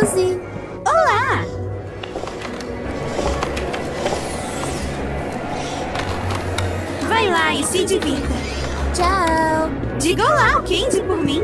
Suzy! Olá! Vai lá e se divirta! Tchau! Diga olá ao Candy por mim!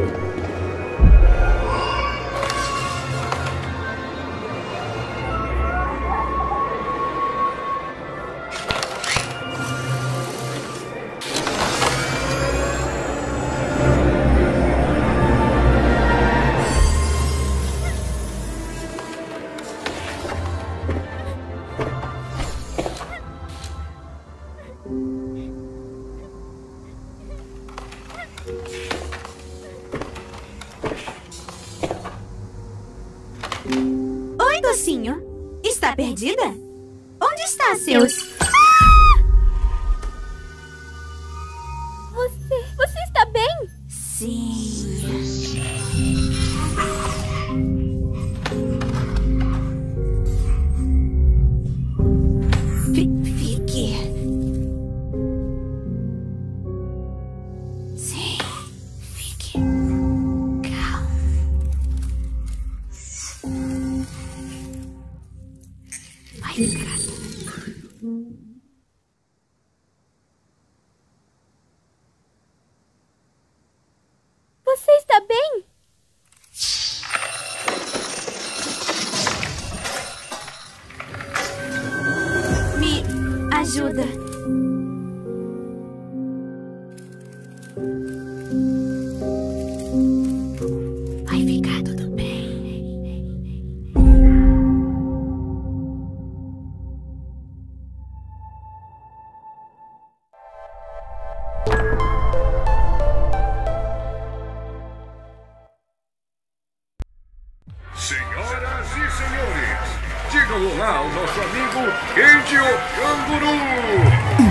Oi, docinho. Está perdida? Onde está seus... Você está bem? Sim. Fique. Sim, fique. Você está bem? Me ajuda. Vai ficar tudo bem. Senhoras e senhores, digam olá ao nosso amigo Edio Camburu!